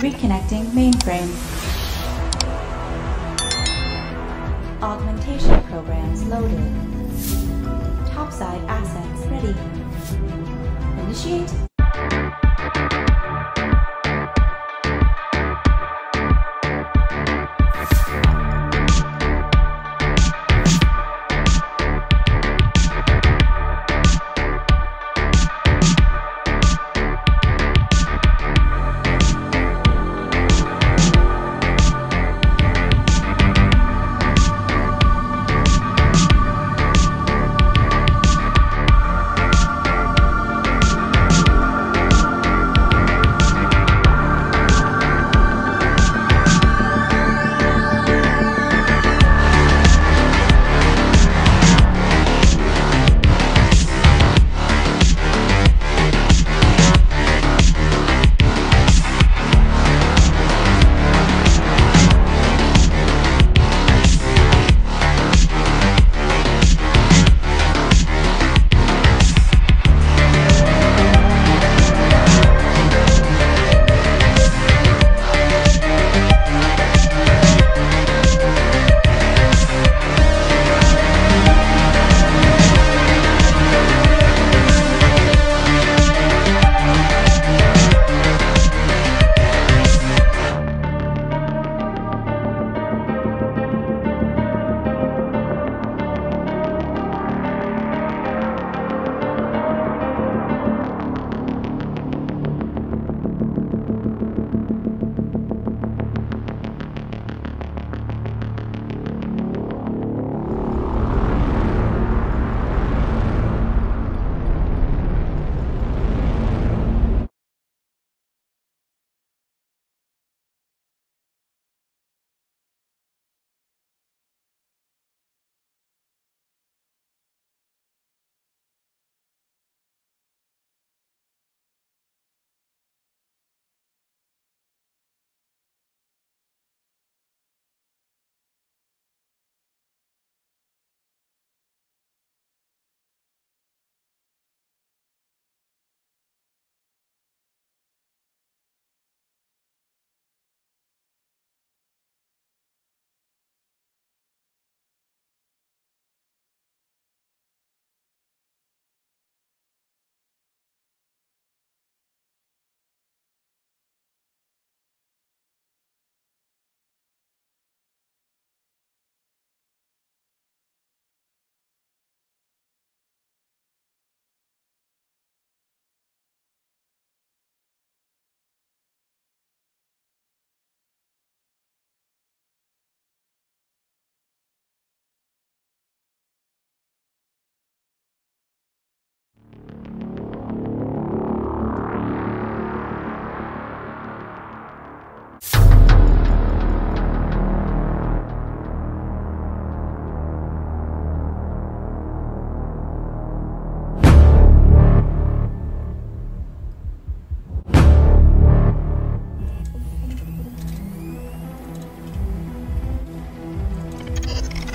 Reconnecting mainframe. Augmentation programs loaded. Topside assets ready. Initiate.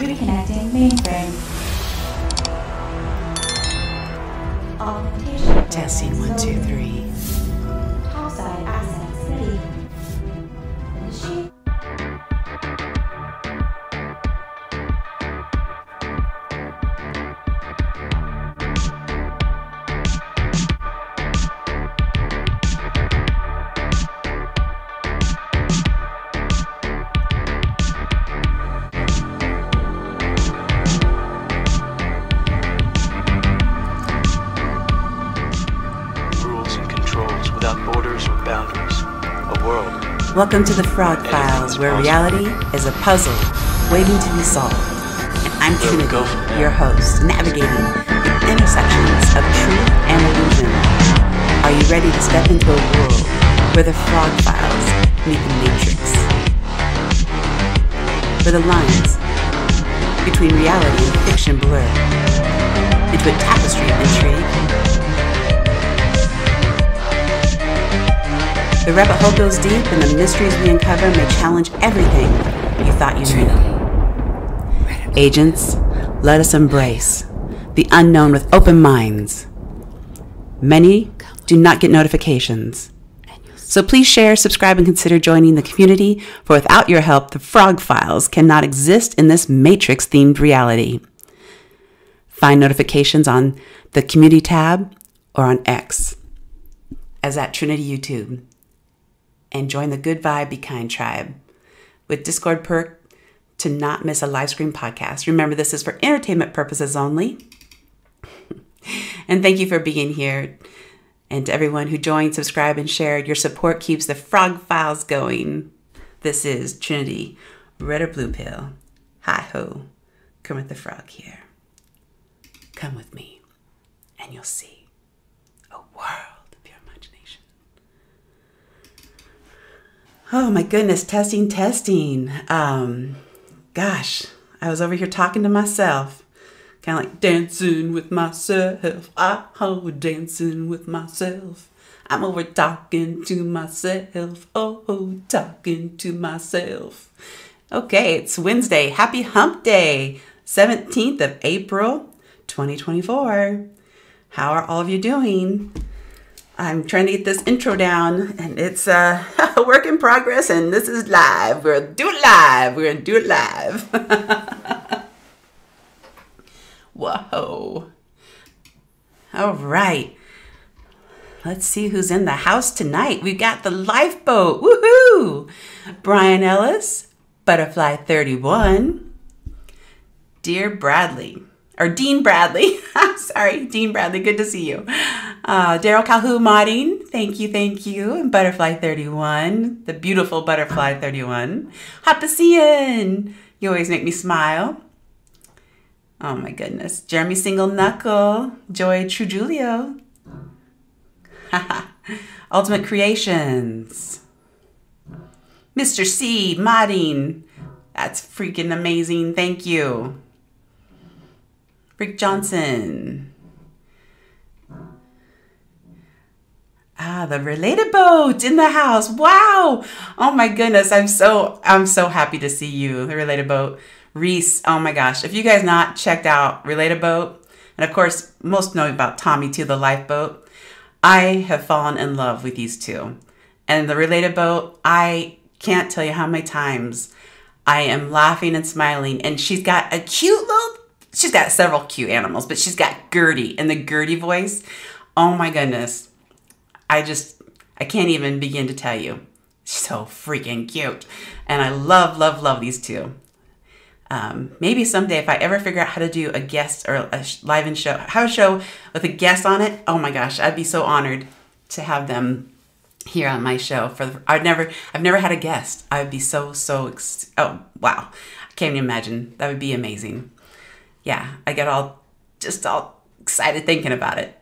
Reconnecting mainframe. Augmentation. Testing 1, 2, 3. Topside assets ready. Initiate. Welcome to The Frog Files, where reality is a puzzle waiting to be solved. And I'm Trinity, your host, navigating the intersections of truth and illusion. Are you ready to step into a world where The Frog Files meet the Matrix? Where the lines between reality and fiction blur into a tapestry of intrigue. The rabbit hole goes deep, and the mysteries we uncover may challenge everything you thought you knew. Agents, let us embrace the unknown with open minds. Many do not get notifications, So please share, subscribe, and consider joining the community, for without your help, the Frog Files cannot exist in this Matrix-themed reality. Find notifications on the Community tab or on X as at Trinity YouTube. And join the Good Vibe, Be Kind tribe with Discord perk to not miss a live stream podcast. Remember, this is for entertainment purposes only. And thank you for being here. And to everyone who joined, subscribed, and shared, your support keeps the Frog Files going. This is Trinity, Red or Blue Pill. Hi-ho, Kermit the Frog here. Come with me, and you'll see a world of your imagination. Oh my goodness, testing. Gosh, I was over here talking to myself. Kind of like dancing with myself. Oh, dancing with myself. I'm over talking to myself. Oh, talking to myself. Okay, it's Wednesday. Happy Hump Day, 17th of April, 2024. How are all of you doing? I'm trying to get this intro down, and it's a work in progress, and this is live. We're gonna do it live. We're gonna do it live. Whoa. All right. Let's see who's in the house tonight. We've got the Lifeboat. Woohoo! Brian Ellis, Butterfly 31. Dear Bradley, or Dean Bradley. I'm sorry, Dean Bradley. Good to see you. Daryl Calhoun modding. Thank you. And Butterfly 31, the beautiful Butterfly 31. Hopacian. You always make me smile. Oh my goodness. Jeremy Single Knuckle, Joy True Julio. Ultimate Creations. Mr. C modding. That's freaking amazing. Thank you. Rick Johnson. Ah, the Related Boat in the house. Wow. Oh my goodness. I'm so happy to see you, the Related Boat. Reese, oh my gosh. If you guys not checked out Related Boat, and of course, most know about Tommy too, the Lifeboat. I have fallen in love with these two. And the Related Boat, I can't tell you how many times I am laughing and smiling. And she's got a cute little, she's got several cute animals, but she's got Gertie and the Gertie voice. Oh my goodness. I can't even begin to tell you. So freaking cute. And I love, love, love these two. Maybe someday if I ever figure out how to do a guest or a house show with a guest on it, oh my gosh, I'd be so honored to have them here on my show. I've never had a guest. I would be oh wow, I can't even imagine. That would be amazing. Yeah, I get all excited thinking about it.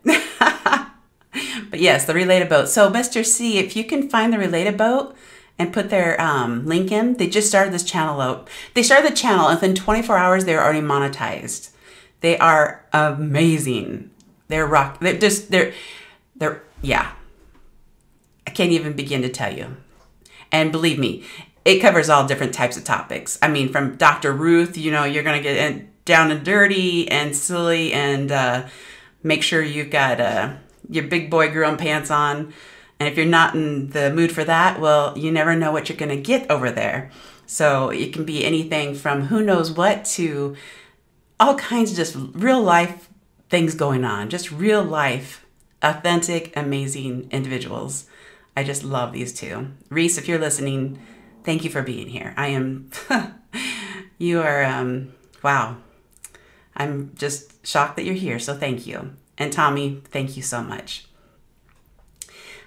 But yes, the Related Boat. So Mr. C, if you can find the Related Boat and put their link in. They just started this channel out. They started the channel, and within 24 hours, they're already monetized. They are amazing. They're rock. Yeah. I can't even begin to tell you. And believe me, it covers all different types of topics. I mean, from Dr. Ruth, you know, you're going to get down and dirty and silly and make sure you've got your big boy grown pants on. And if you're not in the mood for that, well, you never know what you're going to get over there. So it can be anything from who knows what to all kinds of just real life things going on. Just real life, authentic, amazing individuals. I just love these two. Reese, if you're listening, thank you for being here. I am, you are, wow. I'm just shocked that you're here. So thank you. And Tommy, thank you so much.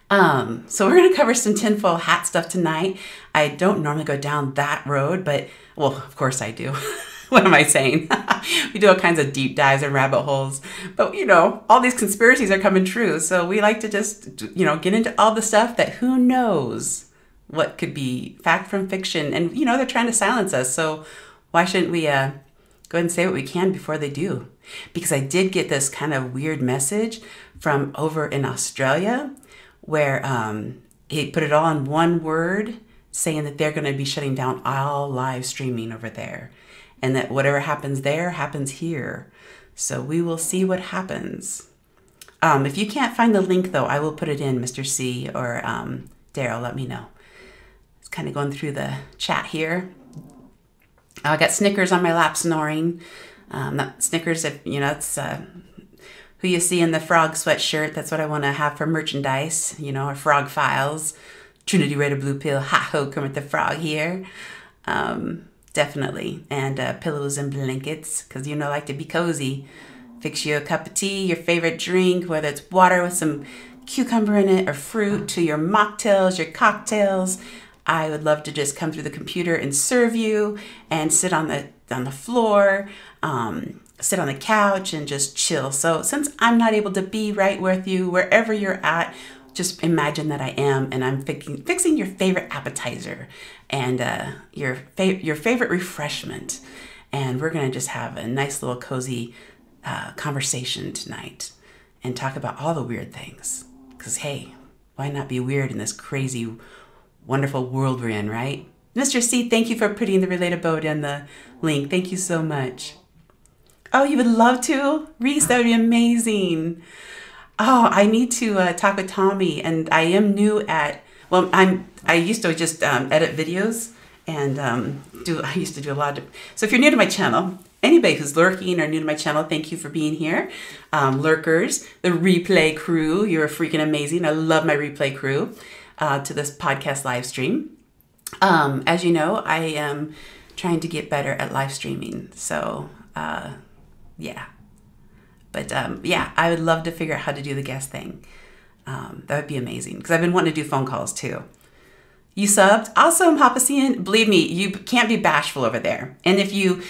So we're going to cover some tinfoil hat stuff tonight. I don't normally go down that road, but, well, of course I do. What am I saying? We do all kinds of deep dives and rabbit holes, but you know, all these conspiracies are coming true. So we like to just, you know, get into all the stuff that who knows what could be fact from fiction. And, you know, they're trying to silence us. So why shouldn't we, go ahead and say what we can before they do? Because I did get this kind of weird message from over in Australia, where he put it all in one word, saying that they're going to be shutting down all live streaming over there, and that whatever happens there happens here. So we will see what happens. If you can't find the link, though, I will put it in, Mr. C or Daryl, let me know. It's kind of going through the chat here. I got Snickers on my lap snoring. That Snickers, if you know, it's who you see in the frog sweatshirt. That's what I want to have for merchandise, you know, our Frog Files. Trinity Red or Blue Pill, ha ho, come with the frog here. Definitely. And pillows and blankets, because you know I like to be cozy. Fix you a cup of tea, your favorite drink, whether it's water with some cucumber in it or fruit, to your mocktails, your cocktails. I would love to just come through the computer and serve you and sit on the floor, sit on the couch and just chill. So since I'm not able to be right with you, wherever you're at, just imagine that I am, and I'm fixing your favorite appetizer and your favorite refreshment. And we're gonna just have a nice little cozy conversation tonight and talk about all the weird things. Because hey, why not be weird in this crazy wonderful world we're in, right? Mr. C, thank you for putting the Related Boat in the link. Thank you so much. Oh, you would love to? Reese, that would be amazing. Oh, I need to talk with Tommy, and I am new at, well, I used to just edit videos and I used to do a lot of, so if you're new to my channel, anybody who's lurking or new to my channel, thank you for being here. Lurkers, the replay crew, you're freaking amazing. I love my replay crew. To this podcast live stream. As you know, I am trying to get better at live streaming. So, yeah. But yeah, I would love to figure out how to do the guest thing. That would be amazing, because I've been wanting to do phone calls too. You subbed? Awesome, Hoppasian. Believe me, you can't be bashful over there. And if you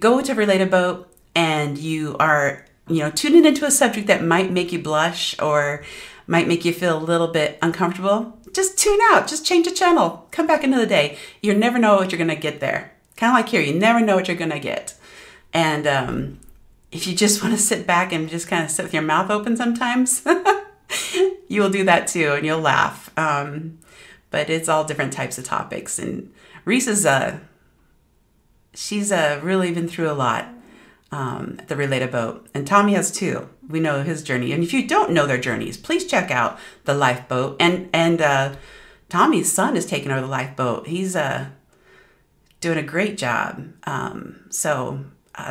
go to Related Boat and you are, you know, tuning into a subject that might make you blush or might make you feel a little bit uncomfortable, just tune out, just change the channel, come back another day. You never know what you're gonna get there. Kind of like here, you never know what you're gonna get. And if you just wanna sit back and just kind of sit with your mouth open sometimes, you will do that too, and you'll laugh. But it's all different types of topics. And Reese is, she's really been through a lot. The Related Boat, and Tommy has too. We know his journey, and if you don't know their journeys, please check out the Lifeboat. And Tommy's son is taking over the Lifeboat. He's doing a great job. So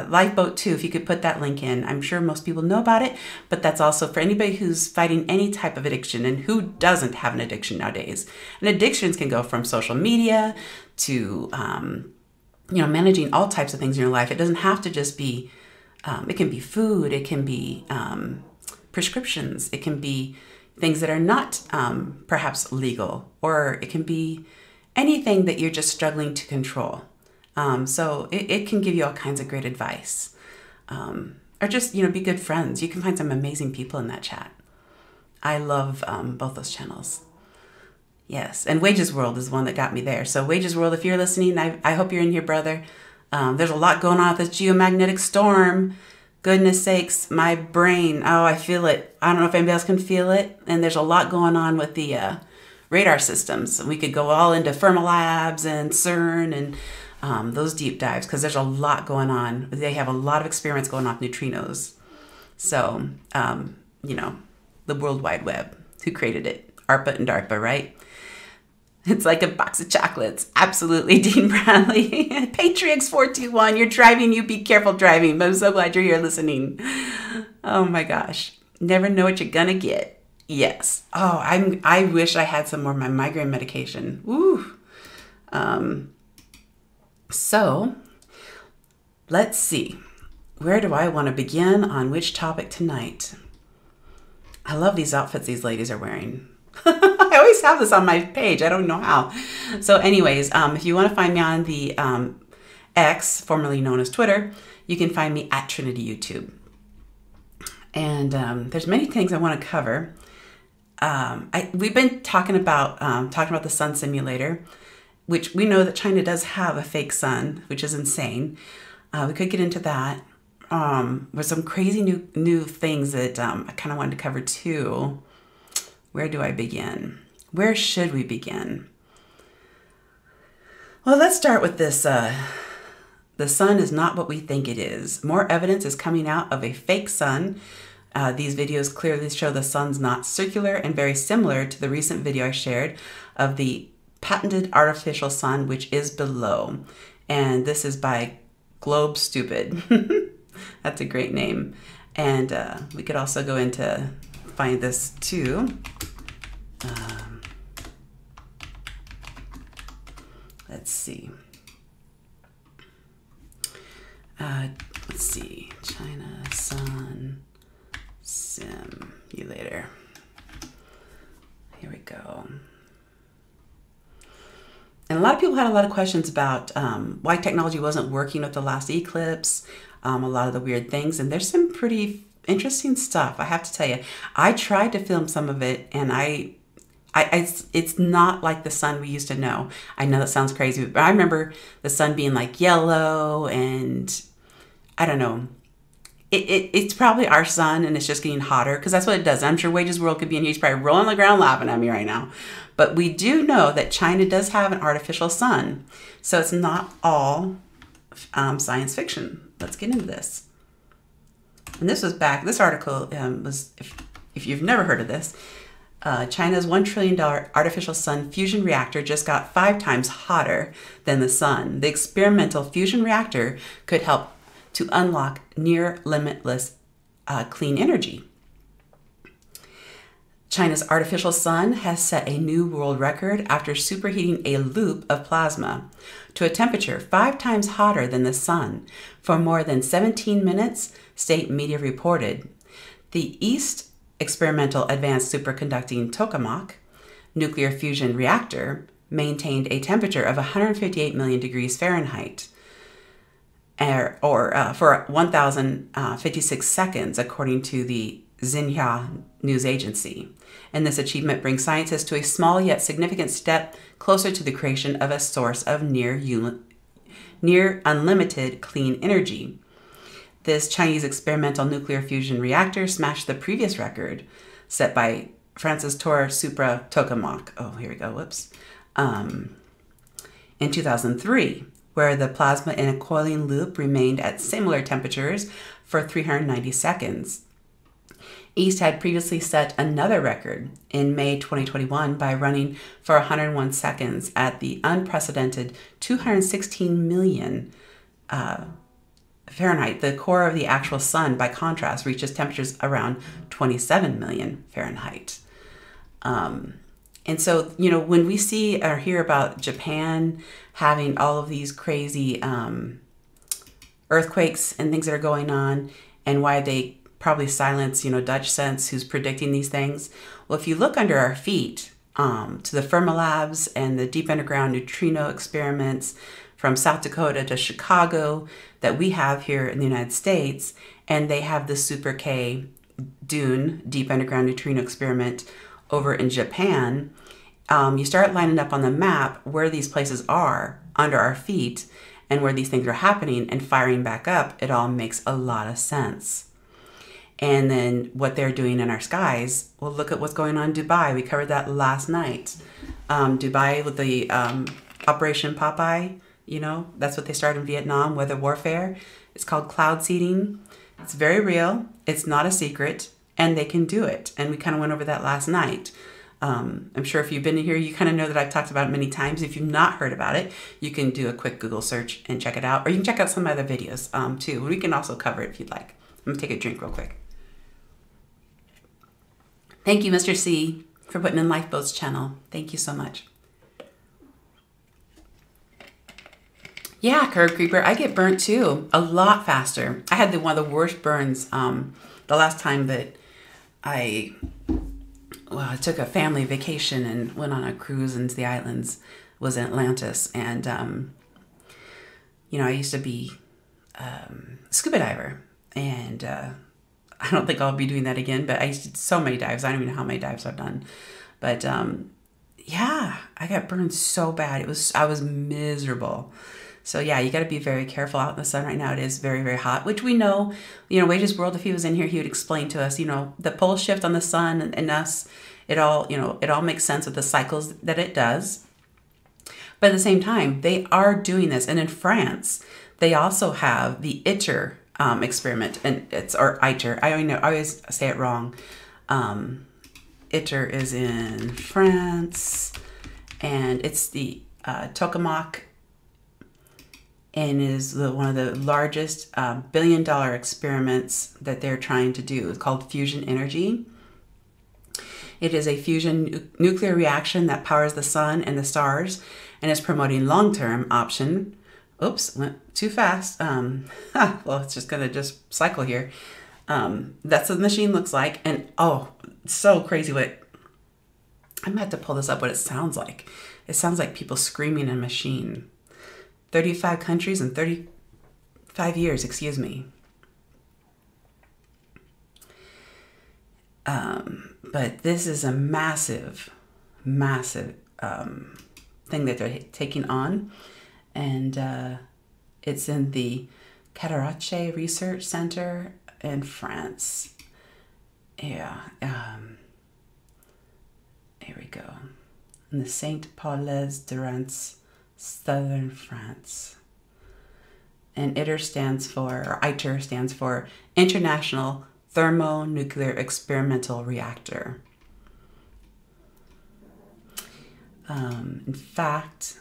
Lifeboat 2, if you could put that link in, I'm sure most people know about it. But that's also for anybody who's fighting any type of addiction, and who doesn't have an addiction nowadays. And addictions can go from social media to you know, managing all types of things in your life. It doesn't have to just be, it can be food, it can be prescriptions, it can be things that are not perhaps legal, or it can be anything that you're just struggling to control. So it can give you all kinds of great advice. Or just, you know, be good friends. You can find some amazing people in that chat. I love both those channels. Yes, and Wages World is the one that got me there. So Wages World, if you're listening, I hope you're in here, brother. There's a lot going on with this geomagnetic storm. Goodness sakes, my brain. Oh, I feel it. I don't know if anybody else can feel it. And there's a lot going on with the radar systems. We could go all into Fermilabs and CERN and those deep dives, because there's a lot going on. They have a lot of experiments going on with neutrinos. So, you know, the World Wide Web, who created it? ARPA and DARPA, right? It's like a box of chocolates. Absolutely, Dean Bradley. Patriots 421, you're driving, you be careful driving. But I'm so glad you're here listening. Oh my gosh. Never know what you're gonna get. Yes. Oh, I wish I had some more of my migraine medication. Woo. So let's see. Where do I want to begin on which topic tonight? I love these outfits these ladies are wearing. I always have this on my page. I don't know how. So anyways, if you want to find me on the X, formerly known as Twitter, you can find me at Trinity YouTube. And there's many things I want to cover. We've been talking about the sun simulator, which we know that China does have a fake sun, which is insane. We could get into that. With some crazy new things that I kind of wanted to cover too. Where do I begin? Where should we begin? Well, let's start with this. The sun is not what we think it is. More evidence is coming out of a fake sun These videos clearly show the sun's not circular and very similar to the recent video I shared of the patented artificial sun, which is below. And this is by Globe Stupid. That's a great name. And we could also go into find this too. Let's see. Let's see, China Sun Simulator. Here we go. And a lot of people had a lot of questions about why technology wasn't working with the last eclipse, a lot of the weird things, and there's some pretty interesting stuff, I have to tell you. I tried to film some of it, and it's not like the sun we used to know. I know that sounds crazy, but I remember the sun being like yellow, and I don't know. It's probably our sun, and it's just getting hotter, because that's what it does. I'm sure Wages World could be in here. He's probably rolling on the ground laughing at me right now. But we do know that China does have an artificial sun, so it's not all science fiction. Let's get into this. And this was back, this article was, if you've never heard of this, China's $1 trillion artificial sun fusion reactor just got 5 times hotter than the sun. The experimental fusion reactor could help to unlock near limitless clean energy. China's artificial sun has set a new world record after superheating a loop of plasma to a temperature 5 times hotter than the sun for more than 17 minutes, state media reported. The EAST experimental advanced superconducting tokamak nuclear fusion reactor maintained a temperature of 158 million degrees Fahrenheit, for 1,056 seconds, according to the Xinhua News Agency. And this achievement brings scientists to a small yet significant step closer to the creation of a source of near unlimited clean energy. This Chinese experimental nuclear fusion reactor smashed the previous record set by France's Tore Supra Tokamak. Oh, here we go, whoops. In 2003. Where the plasma in a coiling loop remained at similar temperatures for 390 seconds. EAST had previously set another record in May 2021 by running for 101 seconds at the unprecedented 216 million Fahrenheit. The core of the actual sun, by contrast, reaches temperatures around 27 million Fahrenheit. And so, you know, when we see or hear about Japan having all of these crazy earthquakes and things that are going on, and why they probably silence, you know, Dutch sense who's predicting these things. Well, if you look under our feet to the Fermilabs and the deep underground neutrino experiments from South Dakota to Chicago that we have here in the United States, and they have the Super K DUNE, deep underground neutrino experiment, over in Japan, you start lining up on the map where these places are under our feet and where these things are happening and firing back up. It all makes a lot of sense. And then what they're doing in our skies, well, look at what's going on in Dubai. We covered that last night. Dubai with the Operation Popeye, you know, that's what they started in Vietnam, weather warfare. It's called cloud seeding. It's very real. It's not a secret. And they can do it. And we kind of went over that last night. I'm sure if you've been here, you kind of know that I've talked about it many times. If you've not heard about it, you can do a quick Google search and check it out. Or you can check out some of my other videos too. We can also cover it if you'd like. I'm going to take a drink real quick. Thank you, Mr. C, for putting in Lifeboat's channel. Thank you so much. Yeah, Curb Creeper, I get burnt too. A lot faster. I had one of the worst burns the last time that I took a family vacation and went on a cruise into the islands, was in Atlantis. And, you know, I used to be a scuba diver. And I don't think I'll be doing that again, but I used to do so many dives. I don't even know how many dives I've done. But, yeah, I got burned so bad. I was miserable. So yeah, you got to be very careful out in the sun right now. It is very, very hot, which we know, you know, Wages World, if he was in here, he would explain to us, you know, the pole shift on the sun and us, it all, you know, it all makes sense with the cycles that it does. But at the same time, they are doing this. And in France, they also have the ITER experiment, and it's, or ITER. I always say it wrong. ITER is in France, and it's the Tokamak, and is one of the largest billion-dollar experiments that they're trying to do. It's called fusion energy. It is a fusion nuclear reaction that powers the sun and the stars, and is promoting long-term option. Oops, went too fast. Well, it's just gonna cycle here. That's what the machine looks like, and oh, so crazy what I'm gonna have to pull this up. What it sounds like. It sounds like people screaming in a machine. 35 countries in 35 years. Excuse me. But this is a massive, massive thing that they're taking on. And it's in the Cadarache Research Center in France. Yeah. Here we go. In the Saint-Paul-lès-Durance, southern France. And ITER stands for, or ITER stands for International Thermonuclear Experimental Reactor. In fact,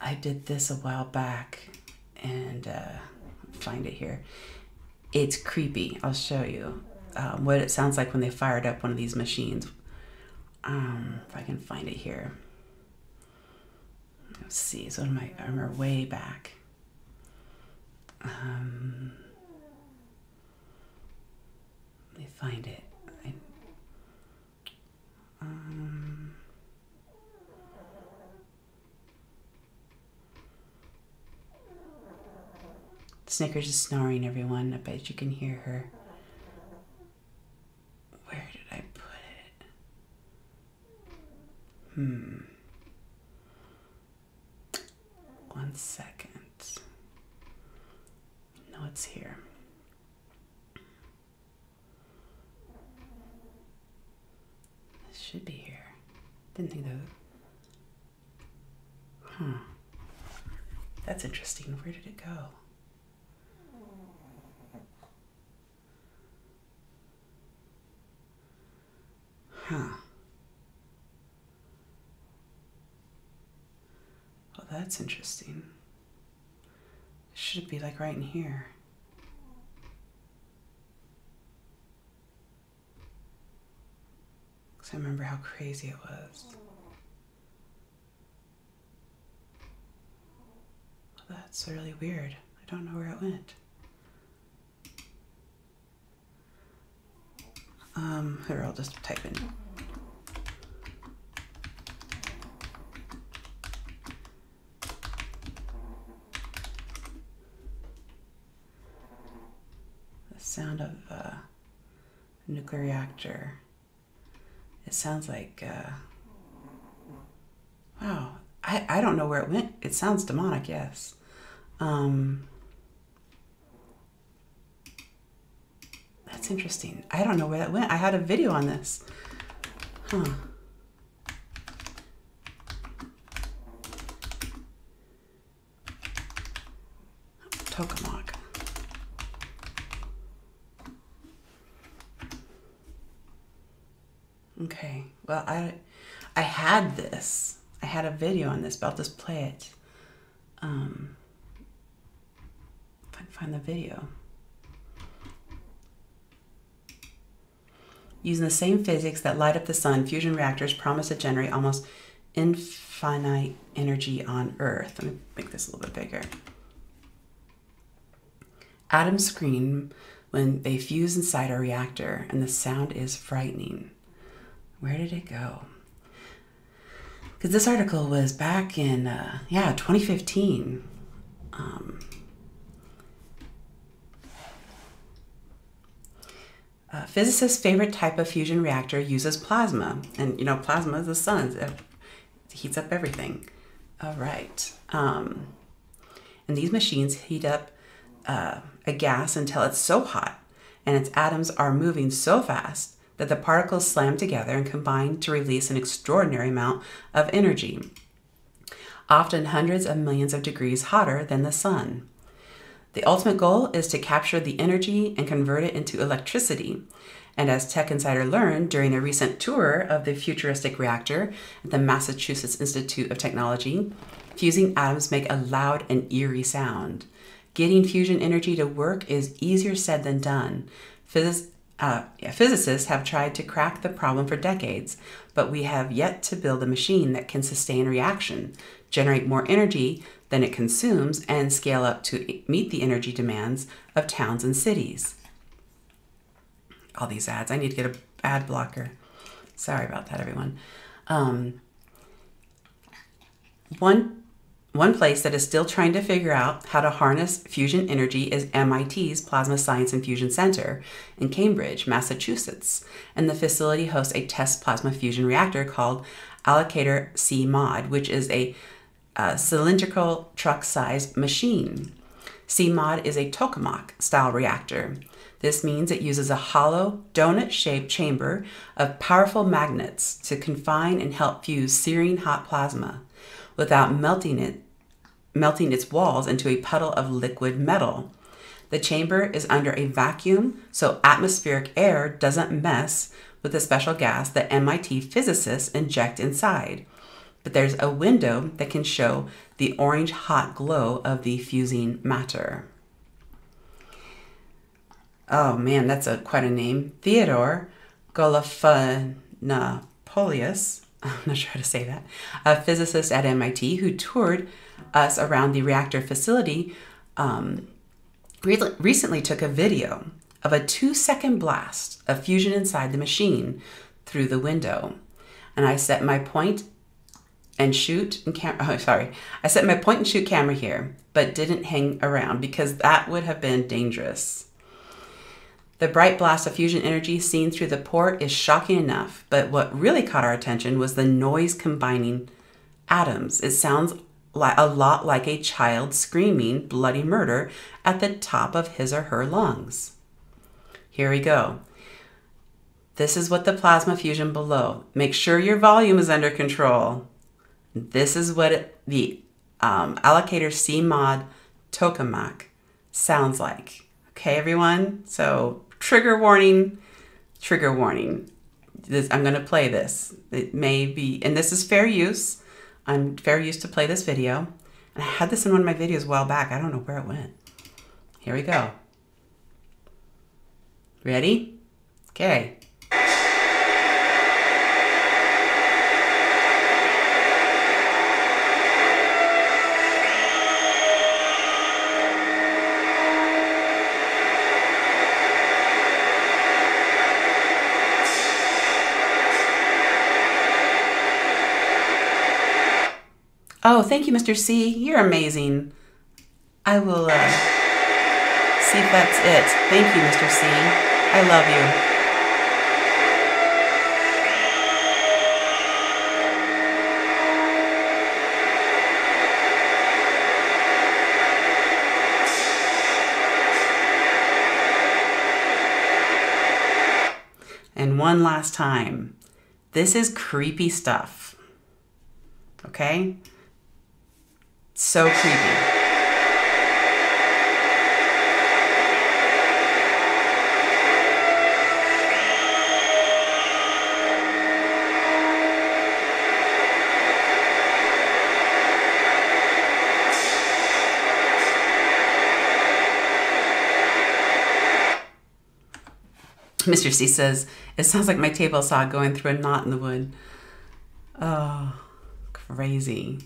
I did this a while back, and find it here. It's creepy. I'll show you what it sounds like when they fired up one of these machines. If I can find it here. Let's see, so I remember way back. Let me find it. Snickers is snoring, everyone. I bet you can hear her. Where did I put it? One second. No, it's here. This should be here. Didn't think that. Huh. That's interesting. Where did it go? Huh. Well, that's interesting. It should be like right in here. Because I remember how crazy it was. Well, that's really weird. I don't know where it went. Here, I'll just type in. The sound of a nuclear reactor. It sounds like, wow, I don't know where it went. It sounds demonic, yes. That's interesting. I don't know where that went. I had a video on this. Huh. Tokamak. Okay. Well, I had this. I had a video on this, but I'll just play it. If I can find the video. Using the same physics that light up the sun, fusion reactors promise to generate almost infinite energy on Earth. Let me make this a little bit bigger. Atoms scream when they fuse inside a reactor, and the sound is frightening. Where did it go? Because this article was back in, 2015. Physicists' favorite type of fusion reactor uses plasma, and you know plasma is the sun; it heats up everything. All right, and these machines heat up a gas until it's so hot, and its atoms are moving so fast that the particles slam together and combine to release an extraordinary amount of energy, often hundreds of millions of degrees hotter than the sun. The ultimate goal is to capture the energy and convert it into electricity. And as Tech Insider learned during a recent tour of the futuristic reactor at the Massachusetts Institute of Technology, fusing atoms make a loud and eerie sound. Getting fusion energy to work is easier said than done. Physicists have tried to crack the problem for decades, but we have yet to build a machine that can sustain reaction, generate more energy than it consumes, and scale up to meet the energy demands of towns and cities. All these ads. I need to get an ad blocker. Sorry about that, everyone. One place that is still trying to figure out how to harness fusion energy is MIT's Plasma Science and Fusion Center in Cambridge, Massachusetts, and the facility hosts a test plasma fusion reactor called Alcator C-Mod, which is a cylindrical truck-sized machine. C-Mod is a tokamak-style reactor. This means it uses a hollow, donut-shaped chamber of powerful magnets to confine and help fuse searing hot plasma without melting its walls into a puddle of liquid metal. The chamber is under a vacuum, so atmospheric air doesn't mess with the special gas that MIT physicists inject inside. But there's a window that can show the orange hot glow of the fusing matter. Oh man, that's quite a name. Theodore Golofanopoulos, I'm not sure how to say that, a physicist at MIT who toured us around the reactor facility, recently took a video of a 2-second blast of fusion inside the machine through the window. And I set my point and shoot camera, I set my point and shoot camera here, but didn't hang around because that would have been dangerous. The bright blast of fusion energy seen through the port is shocking enough, but what really caught our attention was the noise combining atoms. It sounds a lot like a child screaming bloody murder at the top of his or her lungs. Here we go. This is what the plasma fusion below. Make sure your volume is under control. This is what the Alcator C-Mod tokamak sounds like. Okay, everyone? So, trigger warning, trigger warning. I'm going to play this. It may be, and this is fair use. I'm fair use to play this video. And I had this in one of my videos a while back. I don't know where it went. Here we go. Ready? Okay. Oh, thank you, Mr. C. You're amazing. I will see if that's it. Thank you, Mr. C. I love you. And one last time. This is creepy stuff. Okay? So creepy. Mr. C says, it sounds like my table saw going through a knot in the wood. Oh, crazy.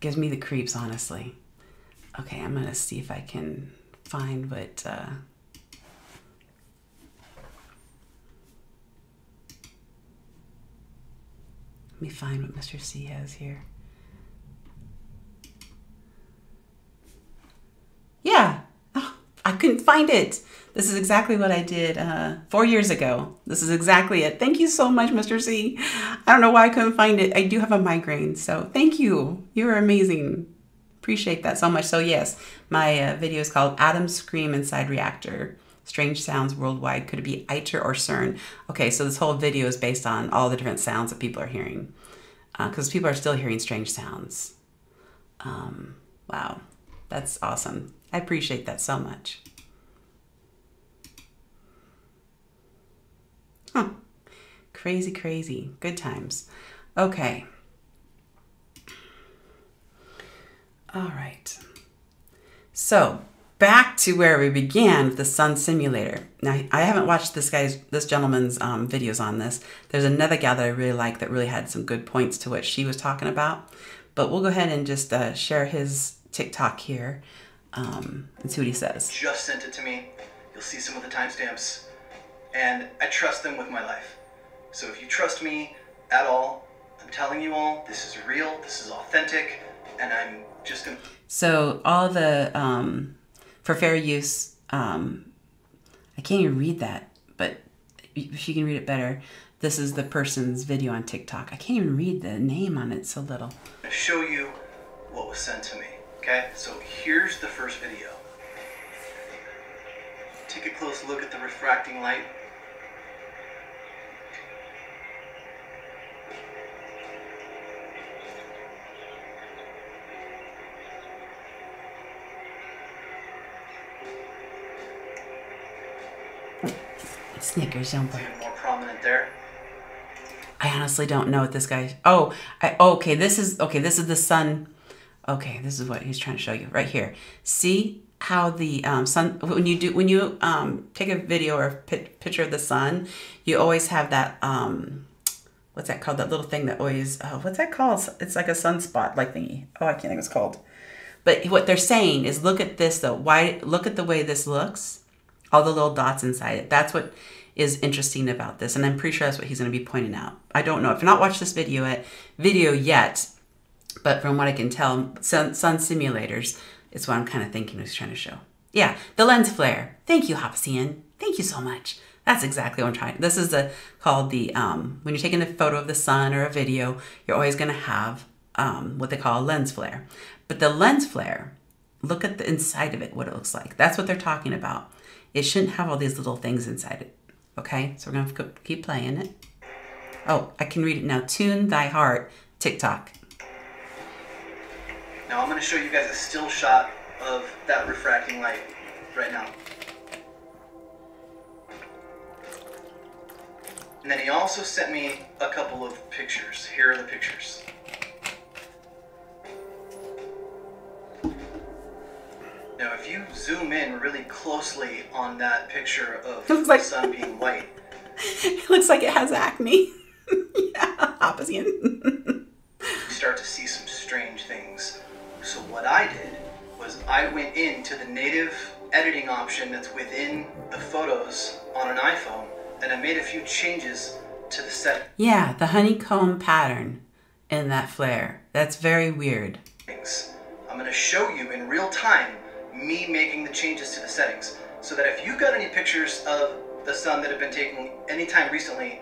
Gives me the creeps, honestly. Okay, I'm gonna see if I can find what... Let me find what Mr. C has here. Yeah, oh, I couldn't find it. This is exactly what I did 4 years ago. This is exactly it. Thank you so much, Mr. C. I don't know why I couldn't find it. I do have a migraine, so thank you. You are amazing. Appreciate that so much. So yes, my video is called Atoms Scream Inside Reactor. Strange Sounds Worldwide. Could it be ITER or CERN? Okay, so this whole video is based on all the different sounds that people are hearing because people are still hearing strange sounds. Wow. That's awesome. I appreciate that so much. Huh. Crazy, crazy. Good times. Okay. All right. So back to where we began with the sun simulator. Now, I haven't watched this gentleman's videos on this. There's another gal that I really like that really had some good points to what she was talking about. But we'll go ahead and just share his TikTok here and see what he says. Just sent it to me. You'll see some of the timestamps. And I trust them with my life. So if you trust me at all, I'm telling you all, this is real, this is authentic, and I'm just gonna... So all the, for fair use, I can't even read that, but if you can read it better, this is the person's video on TikTok. I can't even read the name on it, so little. I'll show you what was sent to me, okay? So here's the first video. Take a close look at the refracting light. Snickers, don't break. Even more prominent there. I honestly don't know what this guy. Oh, okay. This is okay. This is the sun. Okay, this is what he's trying to show you right here. See how the sun, when you take a video or picture of the sun, you always have that what's that called? That little thing that always what's that called? It's like a sunspot like thingy. Oh, I can't think what it's called. But what they're saying is, look at this though. Why? Look at the way this looks. All the little dots inside it. That's what is interesting about this. And I'm pretty sure that's what he's going to be pointing out. I don't know. I've not watched this video yet, but from what I can tell, sun simulators is what I'm kind of thinking he's trying to show. Yeah, the lens flare. Thank you, Hopsian. Thank you so much. That's exactly what I'm trying. This is called when you're taking a photo of the sun or a video, you're always going to have what they call a lens flare. But the lens flare, look at the inside of it, what it looks like. That's what they're talking about. It shouldn't have all these little things inside it. Okay, so we're gonna keep playing it. Oh, I can read it now. Tune Thy Heart, TikTok. Now I'm gonna show you guys a still shot of that refracting light right now. And then he also sent me a couple of pictures. Here are the pictures. Now, if you zoom in really closely on that picture of the sun being white, it looks like it has acne. Yeah, opposite. You start to see some strange things. So what I did was I went into the native editing option that's within the photos on an iPhone, and I made a few changes to the set. Yeah, the honeycomb pattern in that flare. That's very weird. I'm going to show you in real time me making the changes to the settings, so that if you've got any pictures of the sun that have been taken anytime recently,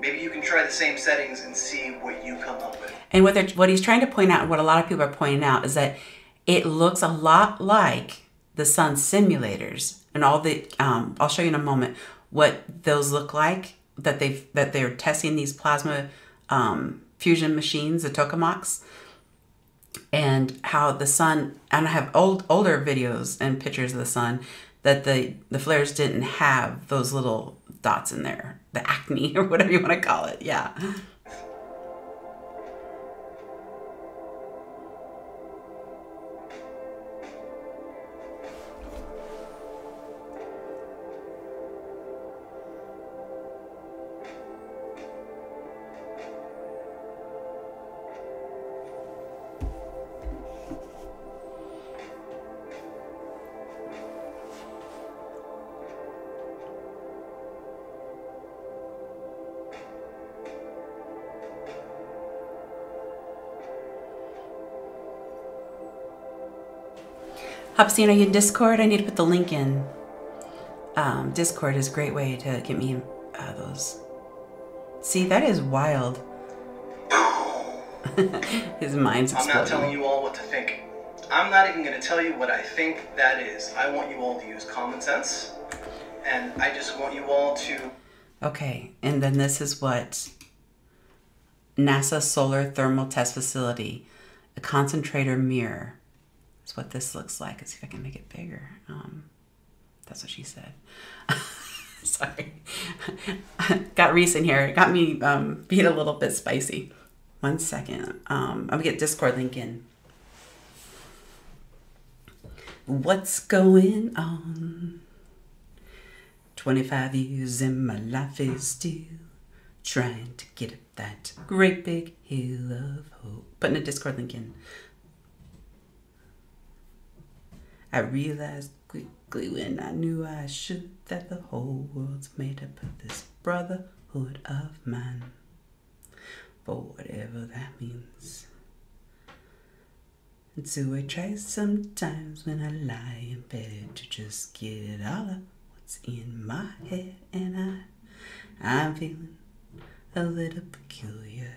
maybe you can try the same settings and see what you come up with. And what he's trying to point out, and what a lot of people are pointing out, is that it looks a lot like the sun simulators and all the, I'll show you in a moment what those look like, that they're testing these plasma fusion machines, the tokamaks, and how the sun, and I have older videos and pictures of the sun that the flares didn't have those little dots in there, the acne or whatever you want to call it. Yeah. Hopsina, are you in Discord? I need to put the link in. Discord is a great way to get me those. See, that is wild. His mind's exploding. I'm not telling you all what to think. I'm not even going to tell you what I think that is. I want you all to use common sense. And I just want you all to... Okay, and then this is what... NASA Solar Thermal Test Facility. A concentrator mirror. That's what this looks like. Let's see if I can make it bigger. That's what she said. Sorry. Got Reese in here. It got me being a little bit spicy. One second. I'm gonna get Discord link in. What's going on? 25 years and my life is still trying to get up that great big hill of hope. Putting a Discord link in. I realized quickly when I knew I should that the whole world's made up of this brotherhood of mine. For whatever that means. And so I try sometimes when I lie in bed to just get it all up what's in my head. And I'm feeling a little peculiar.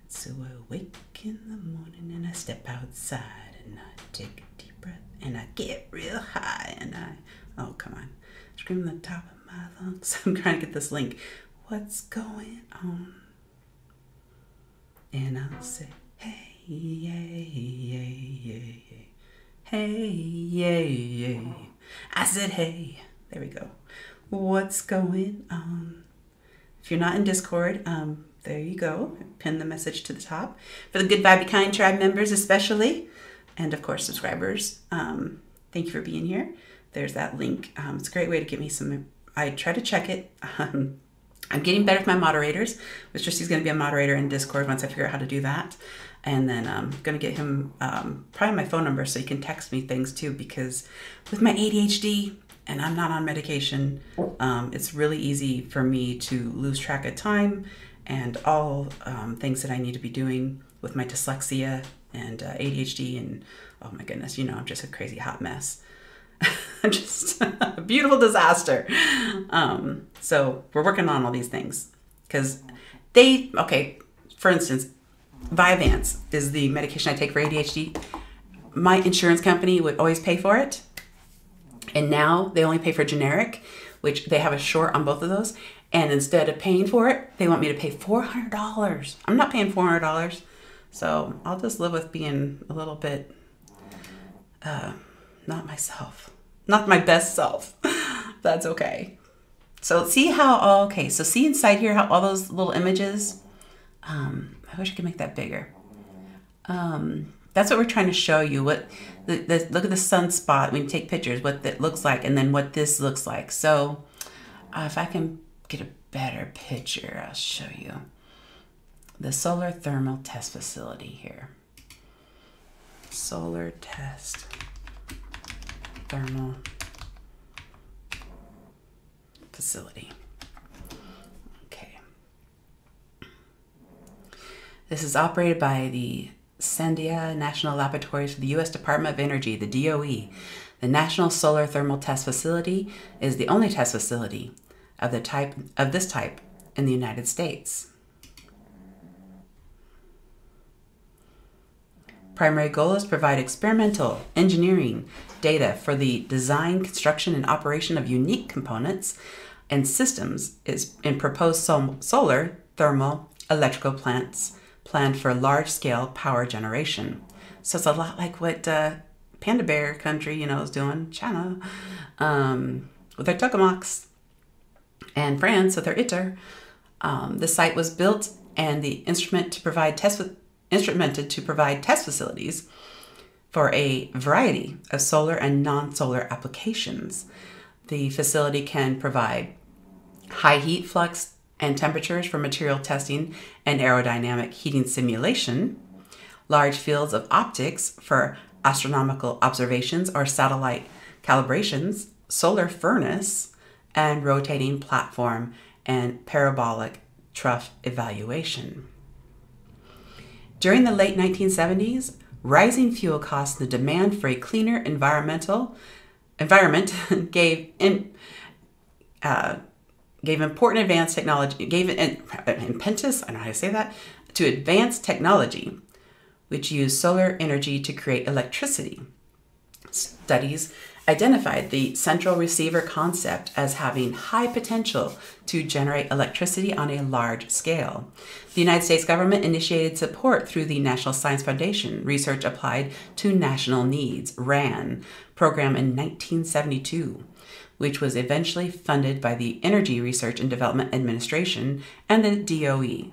And so I wake in the morning and I step outside and I take a deep breath and I get real high and I, oh come on, scream at the top of my lungs. I'm trying to get this link. What's going on? And I'll say, hey, yay, yay, yay, yay. Hey, yay, yay. I said, hey. There we go. What's going on? If you're not in Discord, there you go. Pin the message to the top. For the Good Vibe Be Kind tribe members especially, and of course subscribers, thank you for being here. There's that link. It's a great way to get me some, I try to check it. I'm getting better with my moderators. Mr. C's gonna be a moderator in Discord once I figure out how to do that. And then I'm gonna get him probably my phone number so he can text me things too, because with my ADHD, and I'm not on medication, it's really easy for me to lose track of time and all things that I need to be doing with my dyslexia and ADHD and, oh my goodness, you know, I'm just a crazy hot mess. I'm just a beautiful disaster. So we're working on all these things because they, okay, for instance, Vyvanse is the medication I take for ADHD. My insurance company would always pay for it. And now they only pay for generic, which they have a short on both of those. And instead of paying for it, they want me to pay $400. I'm not paying $400. So I'll just live with being a little bit, not myself, not my best self. That's okay. So see how, oh, okay. So see inside here how all those little images, I wish I could make that bigger. That's what we're trying to show you. What the look at the sunspot when you take pictures, what that looks like, and then what this looks like. So if I can get a better picture, I'll show you the Solar Thermal Test Facility here. Solar Test Thermal Facility. Okay. This is operated by the Sandia National Laboratories for the U.S. Department of Energy, the DOE. The National Solar Thermal Test Facility is the only test facility of the type of this type in the United States. Primary goal is to provide experimental engineering data for the design, construction, and operation of unique components and systems in proposed solar thermal electrical plants planned for large-scale power generation. So it's a lot like what Panda Bear Country, you know, is doing, China, with their tokamaks, and France with their ITER. The site was built and the instrumented to provide test facilities for a variety of solar and non-solar applications. The facility can provide high heat flux and temperatures for material testing and aerodynamic heating simulation, large fields of optics for astronomical observations or satellite calibrations, solar furnace, and rotating platform and parabolic trough evaluation. During the late 1970s, rising fuel costs and the demand for a cleaner environment gave impetus to advanced technology, which used solar energy to create electricity. Studies identified the central receiver concept as having high potential to generate electricity on a large scale. The United States government initiated support through the National Science Foundation Research Applied to National Needs, RAN, program in 1972, which was eventually funded by the Energy Research and Development Administration and the DOE.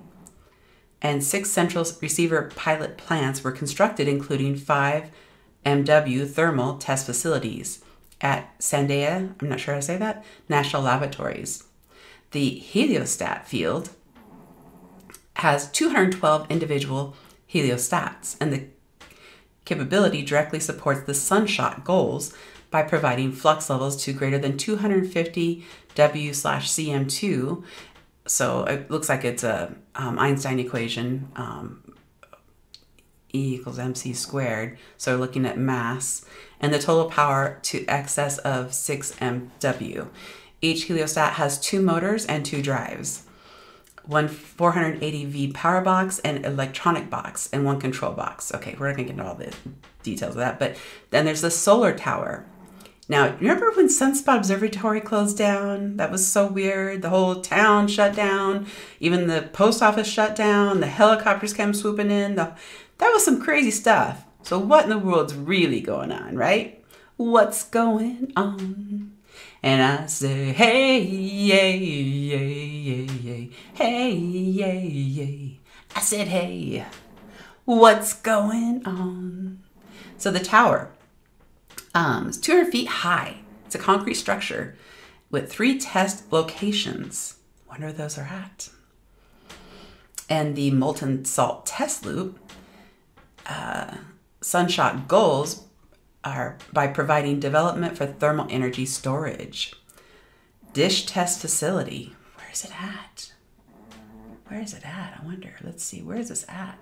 And 6 central receiver pilot plants were constructed, including 5 MW thermal test facilities at Sandia, I'm not sure how to say that, National Laboratories. The heliostat field has 212 individual heliostats, and the capability directly supports the Sunshot goals by providing flux levels to greater than 250 W/cm2. So it looks like it's a Einstein equation, E=mc². So we're looking at mass and the total power to excess of 6 MW. Each heliostat has 2 motors and 2 drives, one 480V power box and electronic box, and 1 control box. Okay, we're not gonna get into all the details of that, but then there's the solar tower. Now, remember when Sunspot Observatory closed down? That was so weird. The whole town shut down. Even the post office shut down. The helicopters came swooping in. That was some crazy stuff. So what in the world's really going on, right? What's going on? And I say, hey, yay, yay, yay, yay. Hey, yay, yay. I said, hey, what's going on? So the tower. It's 200 feet high. It's a concrete structure with 3 test locations. Wonder where those are at. And the molten salt test loop. Sunshot goals are by providing development for thermal energy storage. Dish test facility. Where is it at? Where is it at? I wonder. Let's see. Where is this at?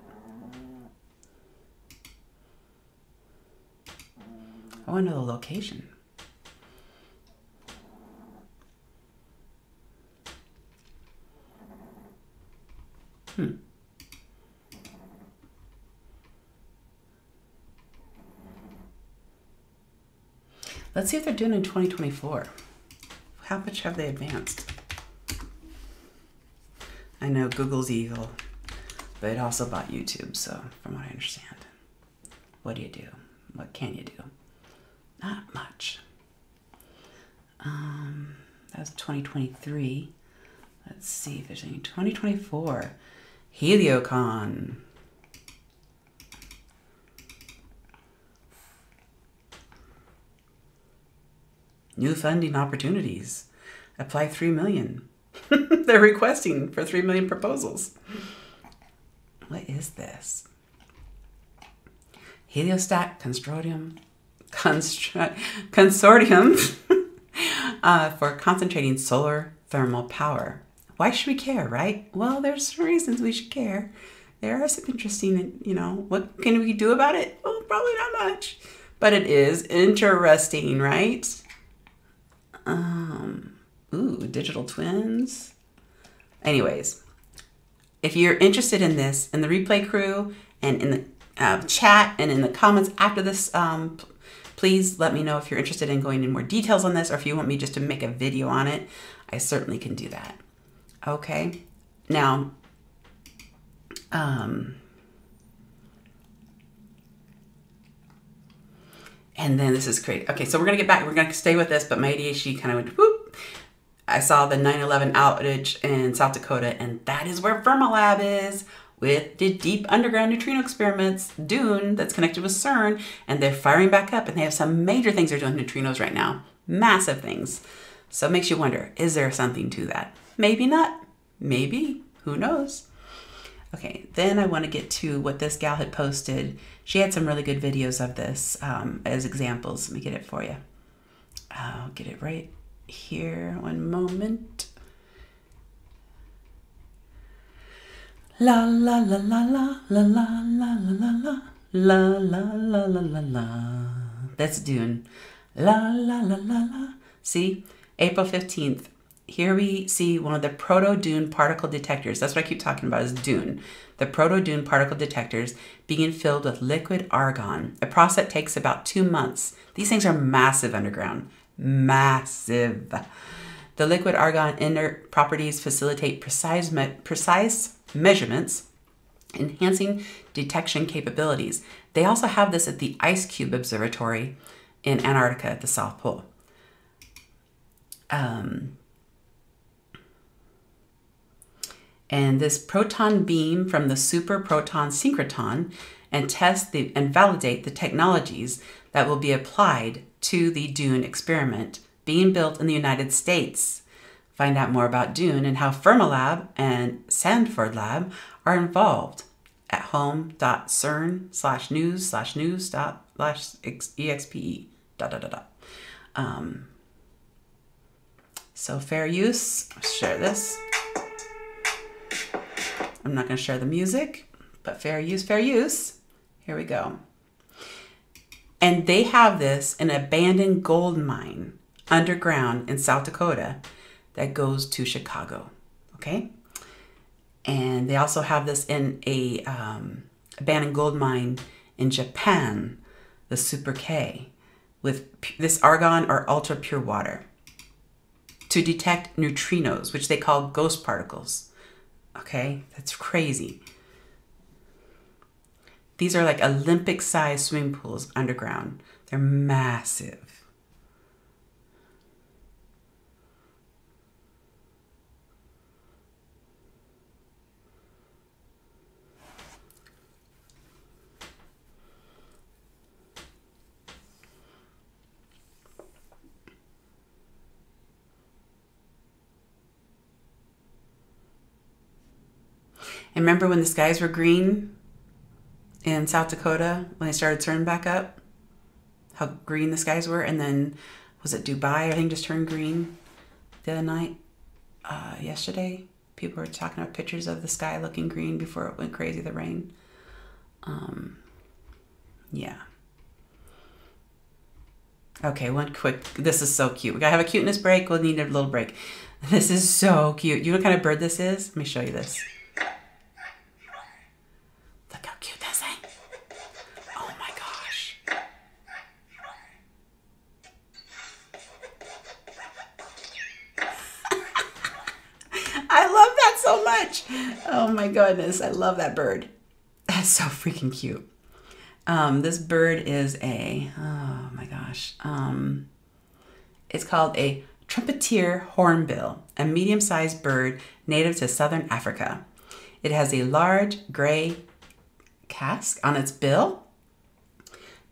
I want to know the location. Let's see if they're doing in 2024. How much have they advanced? I know Google's evil, but it also bought YouTube, so from what I understand. What do you do? What can you do? Not much. That was 2023. Let's see if there's any 2024. HelioCon. New funding opportunities. Apply 3 million. They're requesting for 3 million proposals. What is this? Heliostat Consortium. For concentrating solar thermal power. Why should we care, right? Well, there's some reasons we should care. There are some interesting, you know, what can we do about it? Well, probably not much, but it is interesting, right? Ooh, digital twins. Anyways, if you're interested in this, in the replay crew and in the chat and in the comments after this, please let me know if you're interested in going in more details on this, or if you want me just to make a video on it, I certainly can do that. Okay, now, and then this is crazy. Okay, so we're gonna get back, we're gonna stay with this, but my ADHD kind of went whoop. I saw the 9/11 outage in South Dakota, and that is where Fermilab is, with the deep underground neutrino experiments, DUNE, that's connected with CERN, and they're firing back up, and they have some major things they're doing with neutrinos right now. Massive things. So it makes you wonder, is there something to that? Maybe not. Maybe. Who knows? Okay, then I want to get to what this gal had posted. She had some really good videos of this as examples. Let me get it for you. I'll get it right here. One moment. La la la la la la la la la la la la la la la la. That's DUNE. La la la la la. See, April 15th Here we see one of the Proto-DUNE particle detectors. That's what I keep talking about, is DUNE. The Proto-DUNE particle detectors being filled with liquid argon. The process takes about 2 months. These things are massive underground. Massive. The liquid argon inert properties facilitate precise measurements, enhancing detection capabilities. They also have this at the IceCube Observatory in Antarctica at the South Pole. And this proton beam from the Super Proton Synchrotron and test and validate the technologies that will be applied to the DUNE experiment being built in the United States. Find out more about DUNE and how Fermilab and Sandford Lab are involved at home.cern/news/news.expe. So fair use. I'll share this. I'm not going to share the music, but fair use, fair use. Here we go. And they have this in an abandoned gold mine underground in South Dakota that goes to Chicago, okay? And they also have this in a abandoned gold mine in Japan, the Super K, with this argon or ultra pure water to detect neutrinos, which they call ghost particles. Okay, that's crazy. These are like Olympic-sized swimming pools underground. They're massive. And remember when the skies were green in South Dakota, when they started turning back up, how green the skies were? And then, was it Dubai, I think, just turned green the other night? Yesterday, people were talking about pictures of the sky looking green before it went crazy, the rain. Yeah. Okay, one quick, this is so cute. We gotta have a cuteness break, we'll need a little break. This is so cute. You know what kind of bird this is? Let me show you this. Oh my goodness, I love that bird. That's so freaking cute. This bird is a, oh my gosh, it's called a trumpeter hornbill, a medium-sized bird native to southern Africa. It has a large gray casque on its bill,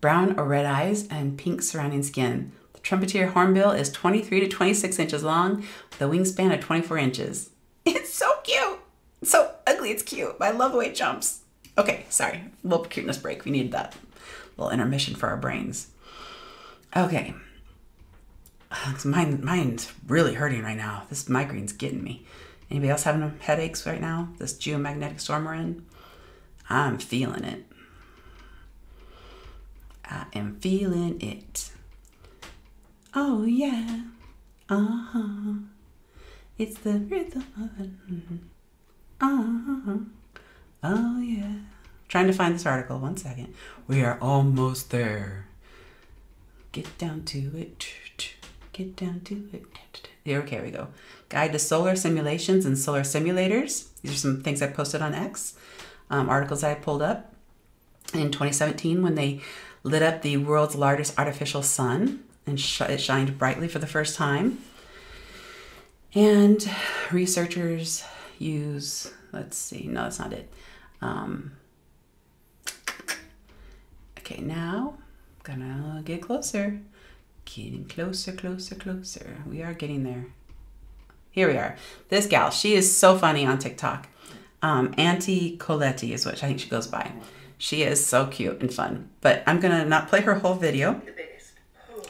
brown or red eyes, and pink surrounding skin. The trumpeter hornbill is 23 to 26 inches long with a wingspan of 24 inches. It's so cute. It's so ugly, it's cute. I love the way it jumps. Okay, sorry, a little cuteness break. We needed that little intermission for our brains. Okay, mine's really hurting right now. This migraine's getting me. Anybody else having headaches right now? This geomagnetic storm we're in? I'm feeling it. I am feeling it. Oh yeah, uh-huh. It's the rhythm of it. Oh yeah. Trying to find this article. One second. We are almost there. Get down to it. Get down to it. There, okay, here we go. Guide to solar simulations and solar simulators. These are some things I posted on X. Articles I pulled up in 2017 when they lit up the world's largest artificial sun and it shined brightly for the first time. And researchers use, let's see, no, that's not it. Okay, now I'm gonna get closer. Getting closer, closer, closer. We are getting there. Here we are. This gal, she is so funny on TikTok. Auntie Coletti is what I think she goes by. She is so cute and fun. But I'm gonna not play her whole video,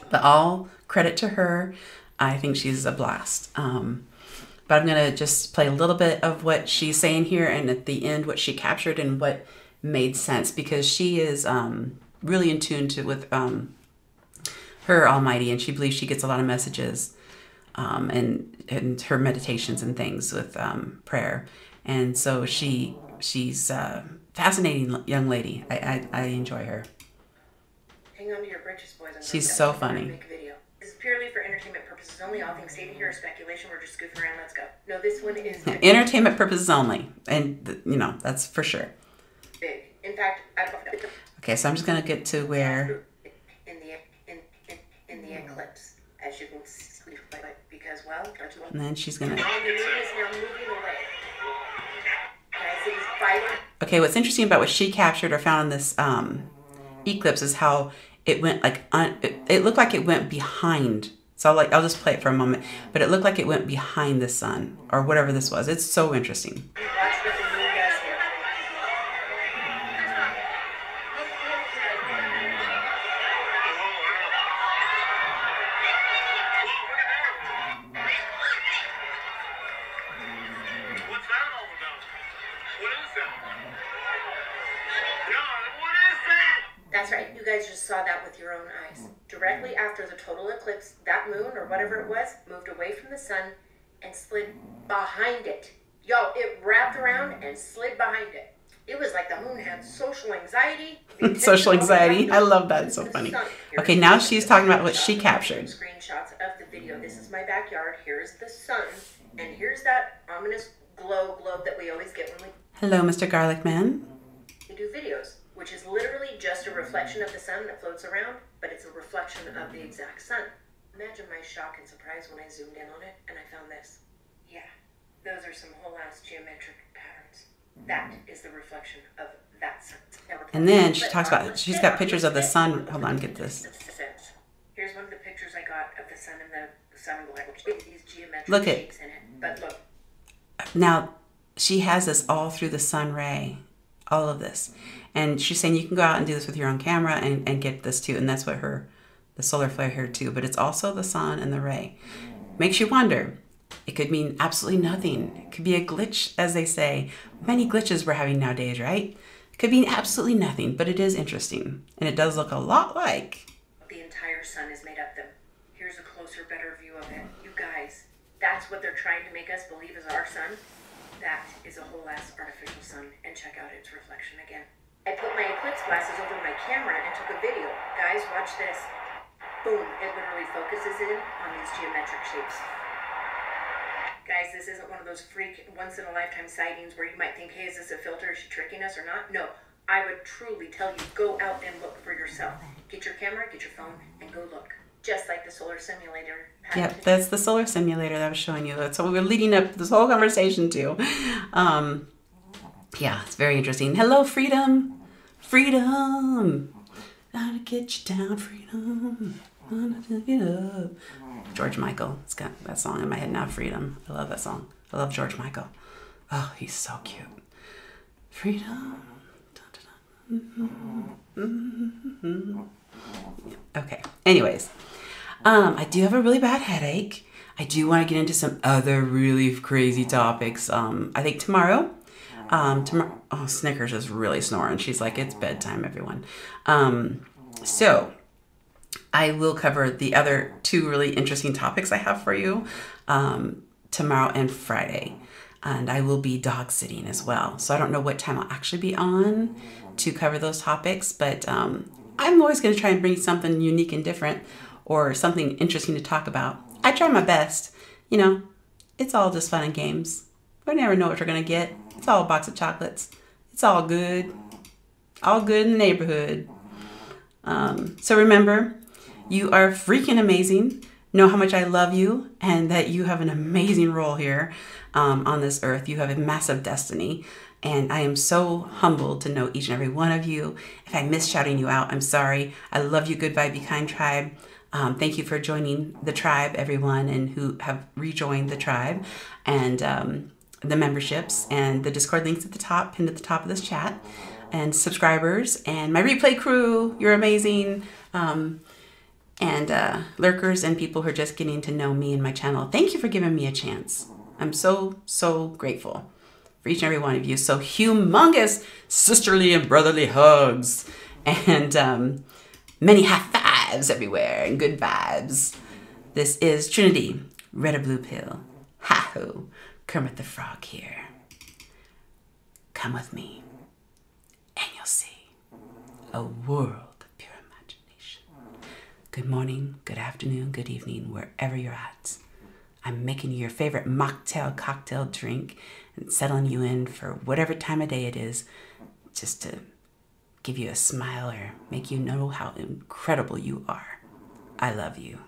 but all credit to her. I think she's a blast. But I'm gonna just play a little bit of what she's saying here, and at the end what she captured and what made sense, because she is really in tune with her almighty, and she believes she gets a lot of messages and her meditations and things with prayer. And so she's a fascinating young lady. I enjoy her. Hang on to your britches, boys. She's so funny. This is purely for entertainment purposes only. All things stated here are speculation. We're just goofing around. Let's go. No, this one is big. Entertainment purposes only. And, you know, that's for sure. Big. In fact, I don't know. Okay, so I'm just going to get to where... In the eclipse, as you can see, because, well... And then she's going to... Okay, what's interesting about what she captured or found in this eclipse is how it went like it looked like it went behind. So I'll just play it for a moment, but it looked like it went behind the sun or whatever this was. It's so interesting. Directly after the total eclipse, that moon, or whatever it was, moved away from the sun and slid behind it. Y'all, it wrapped around and slid behind it. It was like the moon had social anxiety. Social anxiety. I love that. It's so funny. Okay, now she's talking about what she captured. Screenshots of the video. This is my backyard. Here's the sun. And here's that ominous globe that we always get when we... Hello, Mr. Garlic Man. We do videos, which is literally just a reflection of the sun that floats around, but it's a reflection of the exact sun. Imagine my shock and surprise when I zoomed in on it and I found this. Yeah, those are some whole ass geometric patterns. That is the reflection of that sun. And then she talks about, she's got pictures of the sun. Hold on, get this. Here's one of the pictures I got of the sun and the sun glare. These geometric look shapes in it, but look. Now, she has this all through the sun ray. All of this. And she's saying you can go out and do this with your own camera and get this too. And that's what the solar flare here too. But it's also the sun and the ray. Makes you wonder. It could mean absolutely nothing. It could be a glitch, as they say. Many glitches we're having nowadays, right? It could mean absolutely nothing, but it is interesting. And it does look a lot like... The entire sun is made up of. Here's a closer, better view of it. You guys, that's what they're trying to make us believe is our sun. That is a whole ass artificial sun, and check out its reflection again. I put my eclipse glasses over my camera and took a video. Guys, watch this. Boom, it literally focuses in on these geometric shapes. Guys, this isn't one of those freak once-in-a-lifetime sightings where you might think, hey, is this a filter? Is she tricking us or not? No, I would truly tell you, go out and look for yourself. Get your camera, get your phone, and go look. Just like the solar simulator. Yep, that's the solar simulator that I was showing you. That's what we were leading up this whole conversation to. Yeah, it's very interesting. Hello, freedom. Freedom. Gotta get you down, freedom. Wanna take it up. George Michael. It's got that song in my head now, Freedom. I love that song. I love George Michael. Oh, he's so cute. Freedom. Okay. Anyways, I do have a really bad headache. I do want to get into some other really crazy topics. I think tomorrow. Tomorrow. Oh, Snickers is really snoring. She's like, it's bedtime, everyone. So I will cover the other two really interesting topics I have for you tomorrow and Friday. And I will be dog sitting as well. So I don't know what time I'll actually be on to cover those topics, but I'm always going to try and bring something unique and different or something interesting to talk about. I try my best. You know, it's all just fun and games. We never know what you're going to get. It's all a box of chocolates. It's all good. All good in the neighborhood. So remember, you are freaking amazing. Know how much I love you and that you have an amazing role here on this earth. You have a massive destiny. And I am so humbled to know each and every one of you. If I miss shouting you out, I'm sorry. I love you. Goodbye, Be Kind Tribe. Thank you for joining the tribe, everyone, and who have rejoined the tribe and the memberships and the Discord links at the top, pinned at the top of this chat, and subscribers and my replay crew. You're amazing. And lurkers and people who are just getting to know me and my channel. Thank you for giving me a chance. I'm so, so grateful. For each and every one of you. So humongous sisterly and brotherly hugs and many high fives everywhere and good vibes. This is Trinity red or blue pill? Ha-ho, Kermit the Frog here. Come with me, and you'll see a world of pure imagination. Good morning, good afternoon, good evening, wherever you're at. I'm making you your favorite mocktail cocktail drink and settling you in for whatever time of day it is, just to give you a smile or make you know how incredible you are. I love you.